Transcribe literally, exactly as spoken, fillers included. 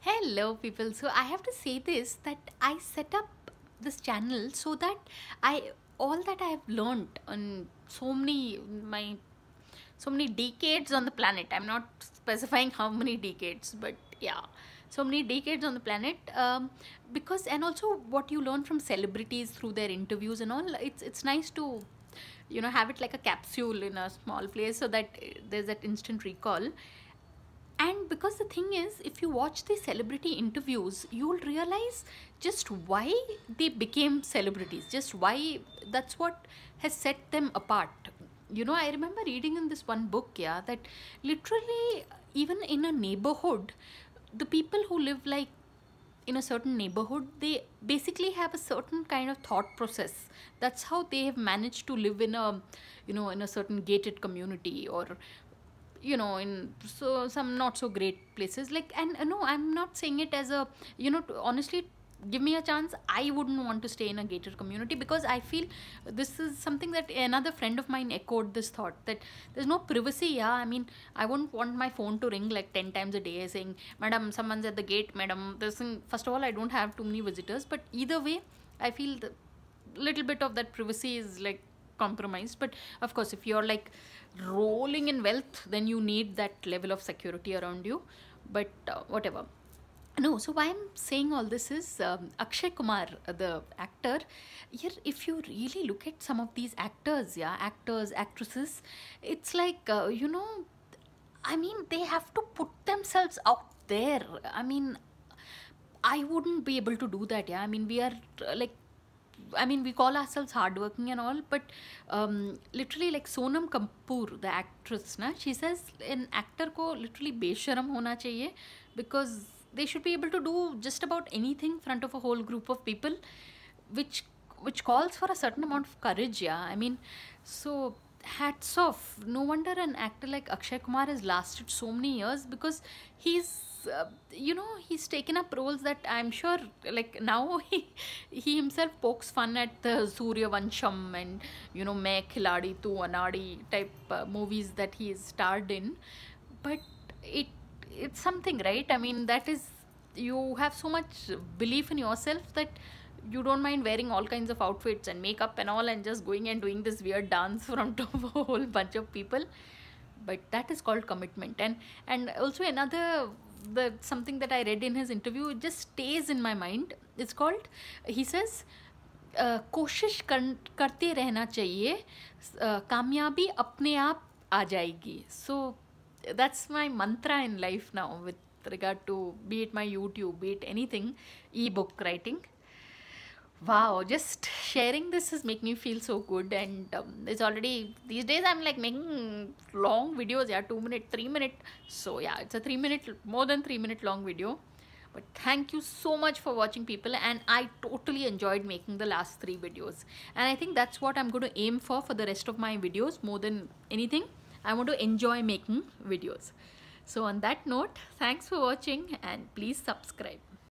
Hello people, so I have to say this, that I set up this channel so that I all that I have learned on so many my so many decades on the planet, I'm not specifying how many decades, but yeah, so many decades on the planet, um, because and also what you learn from celebrities through their interviews and all, it's it's nice to, you know, have it like a capsule in a small place so that there's that instant recall. And because the thing is, if you watch the celebrity interviews, you'll realize just why they became celebrities, just why that's what has set them apart. You know, I remember reading in this one book, yeah, that literally even in a neighborhood, the people who live like in a certain neighborhood, they basically have a certain kind of thought process. That's how they have managed to live in a, you know, in a certain gated community, or you know, in so some not so great places, like, and uh, no, I'm not saying it as a, you know, honestly, give me a chance, I wouldn't want to stay in a gated community, because I feel this is something that another friend of mine echoed this thought, that there's no privacy. Yeah, I mean, I wouldn't want my phone to ring like ten times a day saying, madam, someone's at the gate, madam, this thing. First of all, I don't have too many visitors, but either way, I feel the little bit of that privacy is like compromised. But of course, if you're like rolling in wealth, then you need that level of security around you, but uh, whatever. No, so why I'm saying all this is, um, Akshay Kumar, the actor, here if you really look at some of these actors, yeah, actors, actresses, it's like, uh, you know, I mean, they have to put themselves out there. I mean, I wouldn't be able to do that, yeah. I mean, we are uh, like, I mean, we call ourselves hardworking and all, but um, literally like Sonam Kapoor, the actress, na, she says an actor ko literally besharam hona chahiye, because they should be able to do just about anything in front of a whole group of people, which which calls for a certain amount of courage, yeah. I mean, so hats off. No wonder an actor like Akshay Kumar has lasted so many years, because he's Uh, you know, he's taken up roles that I'm sure, like now he, he himself pokes fun at the Suryavansham and, you know, Khiladi Tu Anadi type uh, movies that he is starred in, but it it's something, right? I mean, that is, you have so much belief in yourself that you don't mind wearing all kinds of outfits and makeup and all, and just going and doing this weird dance from top of a whole bunch of people. But that is called commitment. And and also another The, something that I read in his interview, it just stays in my mind. It's called, he says, "Koshish karte rehna chahiye, kamyabi apne aap aa jayegi." So that's my mantra in life now with regard to, be it my YouTube, be it anything, ebook writing. Wow, just sharing this is making me feel so good, and um, it's already, these days I'm like making long videos, yeah, two minute, three minute, so yeah, it's a three minute, more than three minute long video. But thank you so much for watching, people, and I totally enjoyed making the last three videos, and I think that's what I'm going to aim for for the rest of my videos. More than anything, I want to enjoy making videos. So on that note, thanks for watching, and please subscribe.